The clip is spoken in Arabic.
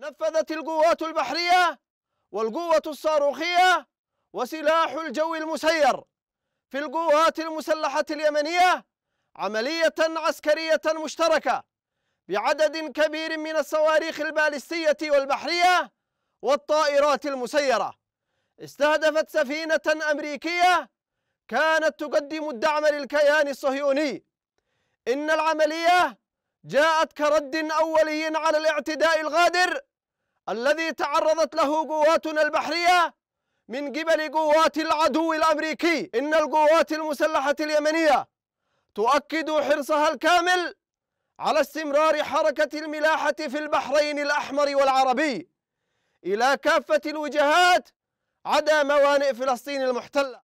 نفذت القوات البحرية والقوة الصاروخية وسلاح الجو المسير في القوات المسلحة اليمنية عملية عسكرية مشتركة بعدد كبير من الصواريخ البالستية والبحرية والطائرات المسيرة. استهدفت سفينة أمريكية كانت تقدم الدعم للكيان الصهيوني. إن العملية جاءت كرد أولي على الاعتداء الغادر الذي تعرضت له قواتنا البحرية من قبل قوات العدو الأمريكي. إن القوات المسلحة اليمنية تؤكد حرصها الكامل على استمرار حركة الملاحة في البحرين الأحمر والعربي إلى كافة الوجهات عدا موانئ فلسطين المحتلة.